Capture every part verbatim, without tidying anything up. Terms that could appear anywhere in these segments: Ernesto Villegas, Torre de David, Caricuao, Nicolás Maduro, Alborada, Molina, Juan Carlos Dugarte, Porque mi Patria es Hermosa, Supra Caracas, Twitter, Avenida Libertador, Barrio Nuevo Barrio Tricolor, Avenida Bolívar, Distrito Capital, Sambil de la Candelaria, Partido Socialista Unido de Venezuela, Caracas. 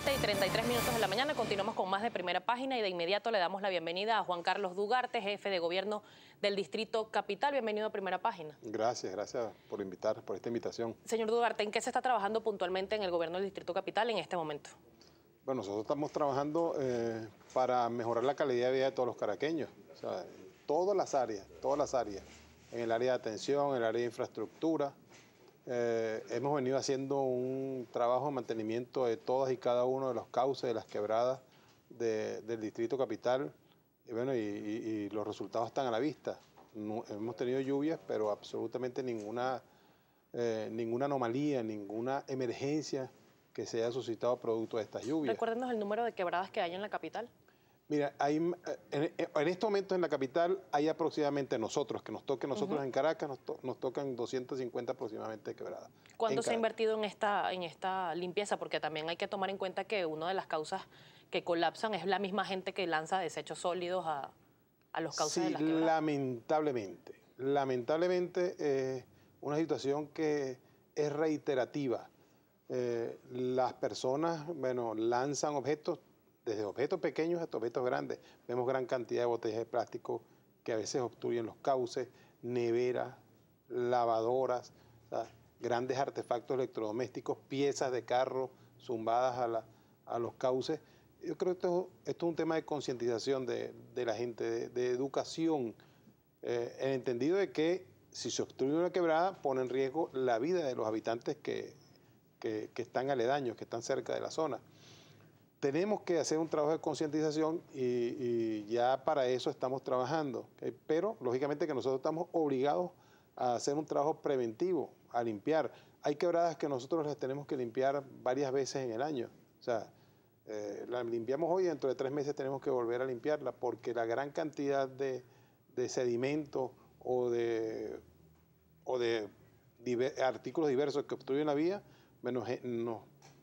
siete y treinta y tres minutos de la mañana. Continuamos con más de Primera Página y de inmediato le damos la bienvenida a Juan Carlos Dugarte, jefe de gobierno del Distrito Capital. Bienvenido a Primera Página. Gracias, gracias por invitar, por esta invitación. Señor Dugarte, ¿en qué se está trabajando puntualmente en el gobierno del Distrito Capital en este momento? Bueno, nosotros estamos trabajando eh, para mejorar la calidad de vida de todos los caraqueños. O sea, todas las áreas, todas las áreas. En el área de atención, en el área de infraestructura. Eh, hemos venido haciendo un trabajo de mantenimiento de todas y cada uno de los cauces, de las quebradas de, del Distrito Capital, y, bueno, y, y, y los resultados están a la vista. No, hemos tenido lluvias, pero absolutamente ninguna, eh, ninguna anomalía, ninguna emergencia que se haya suscitado producto de estas lluvias. Recuérdenos el número de quebradas que hay en la capital. Mira, hay, en, en este momento en la capital hay aproximadamente nosotros, que nos toque nosotros uh-huh. en Caracas, nos, to, nos tocan doscientas cincuenta aproximadamente quebradas. ¿Cuánto en se Caracas. ha invertido en esta, en esta limpieza? Porque también hay que tomar en cuenta que una de las causas que colapsan es la misma gente que lanza desechos sólidos a, a los cauces sí, de las quebradas. lamentablemente. Lamentablemente eh, una situación que es reiterativa. Eh, las personas, bueno, lanzan objetos, desde objetos pequeños hasta objetos grandes. Vemos gran cantidad de botellas de plástico que a veces obstruyen los cauces, neveras, lavadoras, ¿sabes? Grandes artefactos electrodomésticos, piezas de carro zumbadas a, la, a los cauces. Yo creo que esto, esto es un tema de concientización de, de la gente, de, de educación, eh, en el entendido de que si se obstruye una quebrada pone en riesgo la vida de los habitantes que, que, que están aledaños, que están cerca de la zona. Tenemos que hacer un trabajo de concientización y, y ya para eso estamos trabajando, ¿okay? Pero lógicamente que nosotros estamos obligados a hacer un trabajo preventivo, a limpiar. Hay quebradas que nosotros las tenemos que limpiar varias veces en el año. O sea, eh, las limpiamos hoy y dentro de tres meses tenemos que volver a limpiarla porque la gran cantidad de, de sedimentos o de, o de diver, artículos diversos que obstruyen la vía nos, nos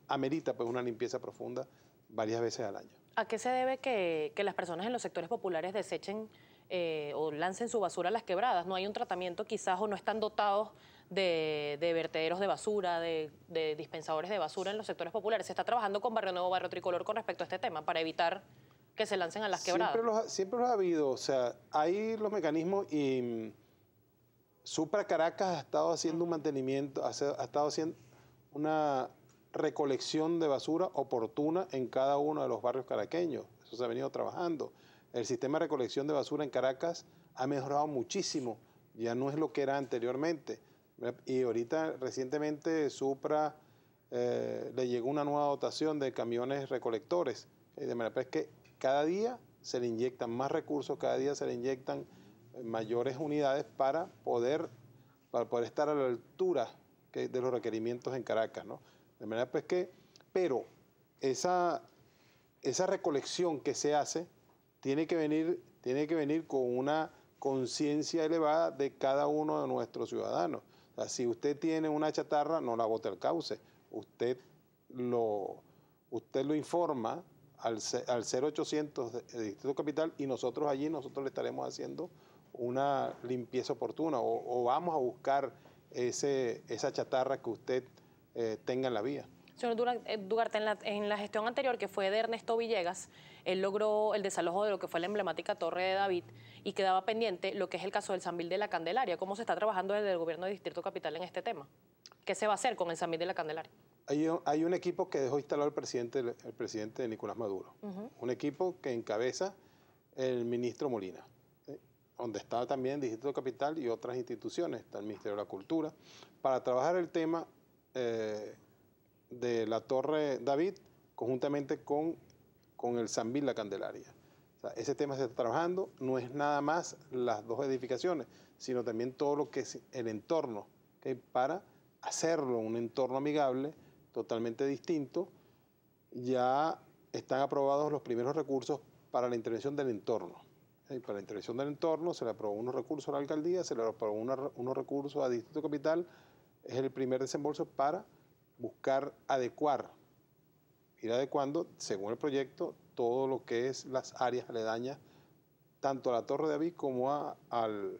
amerita pues, una limpieza profunda varias veces al año. ¿A qué se debe que, que las personas en los sectores populares desechen eh, o lancen su basura a las quebradas? ¿No hay un tratamiento quizás o no están dotados de, de vertederos de basura, de, de dispensadores de basura en los sectores populares? ¿Se está trabajando con Barrio Nuevo, Barrio Tricolor con respecto a este tema para evitar que se lancen a las quebradas? Siempre los, siempre los ha habido, o sea, hay los mecanismos y Supra Caracas ha estado haciendo un mantenimiento, ha, ha estado haciendo una recolección de basura oportuna en cada uno de los barrios caraqueños. Eso se ha venido trabajando. El sistema de recolección de basura en Caracas ha mejorado muchísimo. Ya no es lo que era anteriormente. Y ahorita, recientemente, Supra eh, le llegó una nueva dotación de camiones recolectores. De manera que cada día se le inyectan más recursos, cada día se le inyectan mayores unidades para poder, para poder estar a la altura de los requerimientos en Caracas, ¿no? De manera pues que, pero esa, esa recolección que se hace tiene que venir, tiene que venir con una conciencia elevada de cada uno de nuestros ciudadanos. O sea, si usted tiene una chatarra, no la bote al cauce. Usted lo, usted lo informa al, al cero ochocientos del Distrito Capital y nosotros allí nosotros le estaremos haciendo una limpieza oportuna o, o vamos a buscar ese, esa chatarra que usted Eh, tengan la vía. Señor Dugarte, en la, en la gestión anterior que fue de Ernesto Villegas, él logró el desalojo de lo que fue la emblemática Torre de David y quedaba pendiente lo que es el caso del Sambil de la Candelaria. ¿Cómo se está trabajando desde el gobierno del Distrito Capital en este tema? ¿Qué se va a hacer con el Sambil de la Candelaria? Hay un, hay un equipo que dejó instalado el presidente, el, el presidente Nicolás Maduro, uh-huh. un equipo que encabeza el ministro Molina, ¿sí? donde está también el Distrito Capital y otras instituciones, está el Ministerio de la Cultura, para trabajar el tema Eh, de la Torre David conjuntamente con, con el Sambil la Candelaria. O sea, ese tema se está trabajando, no es nada más las dos edificaciones, sino también todo lo que es el entorno, ¿okay? Para hacerlo un entorno amigable, totalmente distinto. Ya están aprobados los primeros recursos para la intervención del entorno. ¿Okay? Para la intervención del entorno se le aprobó unos recursos a la alcaldía, se le aprobó una, unos recursos a Distrito Capital. Es el primer desembolso para buscar adecuar, ir adecuando, según el proyecto, todo lo que es las áreas aledañas, tanto a la Torre de David como a, al,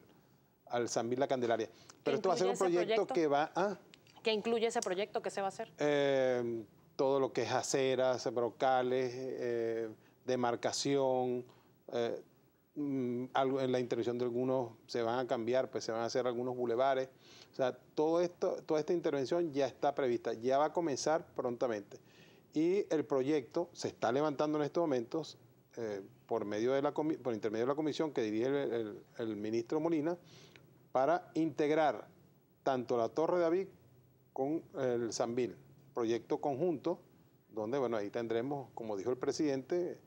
al Sambil la Candelaria. Pero esto va a ser un proyecto, proyecto que va a... ¿Qué incluye ese proyecto? ¿Qué se va a hacer? Eh, todo lo que es aceras, brocales, eh, demarcación, eh, algo, en la intervención de algunos se van a cambiar, pues se van a hacer algunos bulevares. O sea, todo esto, toda esta intervención ya está prevista, ya va a comenzar prontamente. Y el proyecto se está levantando en estos momentos eh, por, medio de la por intermedio de la comisión que dirige el, el, el ministro Molina, para integrar tanto la Torre de David con el Sambil, proyecto conjunto, donde, bueno, ahí tendremos, como dijo el presidente,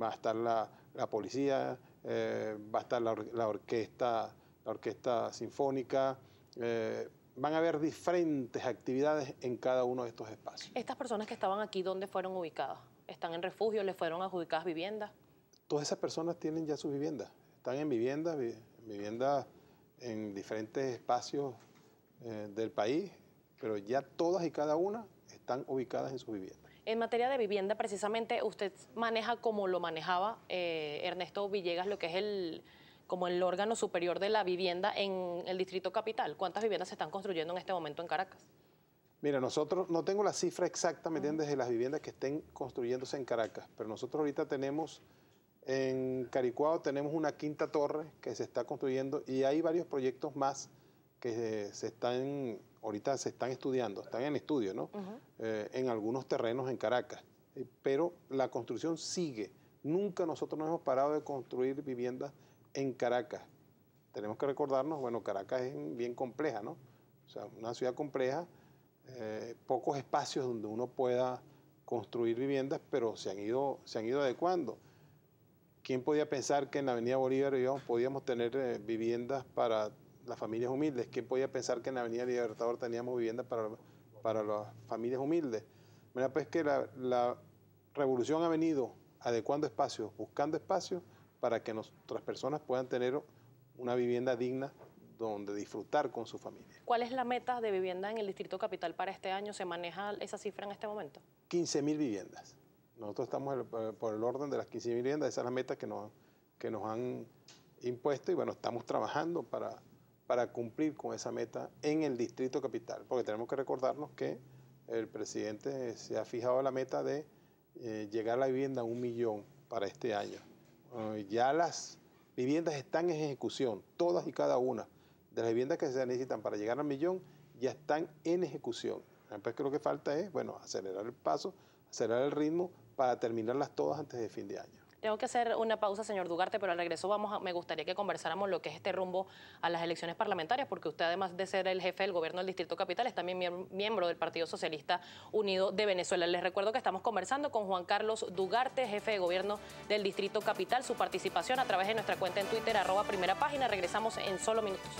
va a estar la, la policía, eh, va a estar la, or la, orquesta, la orquesta sinfónica, eh, van a haber diferentes actividades en cada uno de estos espacios. ¿Estas personas que estaban aquí, dónde fueron ubicadas? ¿Están en refugio? ¿Les fueron adjudicadas viviendas? Todas esas personas tienen ya sus viviendas, están en viviendas, vi viviendas en diferentes espacios eh, del país, pero ya todas y cada una están ubicadas en su vivienda. En materia de vivienda, precisamente, usted maneja como lo manejaba eh, Ernesto Villegas, lo que es el, como el órgano superior de la vivienda en el Distrito Capital. ¿Cuántas viviendas se están construyendo en este momento en Caracas? Mira, nosotros, no tengo la cifra exacta, ¿me entiendes?, de las viviendas que estén construyéndose en Caracas, pero nosotros ahorita tenemos, en Caricuao tenemos una quinta torre que se está construyendo y hay varios proyectos más que se están, ahorita se están estudiando, están en estudio, ¿no? Uh-huh. eh, en algunos terrenos en Caracas. Pero la construcción sigue. Nunca nosotros nos hemos parado de construir viviendas en Caracas. Tenemos que recordarnos, bueno, Caracas es bien compleja, ¿no? O sea, una ciudad compleja, eh, pocos espacios donde uno pueda construir viviendas, pero se han ido, se han ido adecuando. ¿Quién podía pensar que en la Avenida Bolívar, digamos, podíamos tener eh, viviendas para las familias humildes? ¿Quién podía pensar que en la Avenida Libertador teníamos viviendas para, para las familias humildes? Mira, pues que la, la revolución ha venido adecuando espacios, buscando espacios para que nuestras personas puedan tener una vivienda digna donde disfrutar con su familia. ¿Cuál es la meta de vivienda en el Distrito Capital para este año? ¿Se maneja esa cifra en este momento? quince mil viviendas. Nosotros estamos el, por el orden de las quince mil viviendas. Esa es la meta que nos, que nos han impuesto y, bueno, estamos trabajando para... para cumplir con esa meta en el Distrito Capital, porque tenemos que recordarnos que el presidente se ha fijado la meta de eh, llegar a la vivienda a un millón para este año. Eh, ya las viviendas están en ejecución, todas y cada una de las viviendas que se necesitan para llegar al millón ya están en ejecución. Entonces lo que falta es, bueno, acelerar el paso, acelerar el ritmo para terminarlas todas antes de fin de año. Tengo que hacer una pausa, señor Dugarte, pero al regreso vamos a, me gustaría que conversáramos lo que es este rumbo a las elecciones parlamentarias, porque usted, además de ser el jefe del gobierno del Distrito Capital, es también miembro del Partido Socialista Unido de Venezuela. Les recuerdo que estamos conversando con Juan Carlos Dugarte, jefe de gobierno del Distrito Capital. Su participación a través de nuestra cuenta en Twitter, arroba primera página. Regresamos en solo minutos.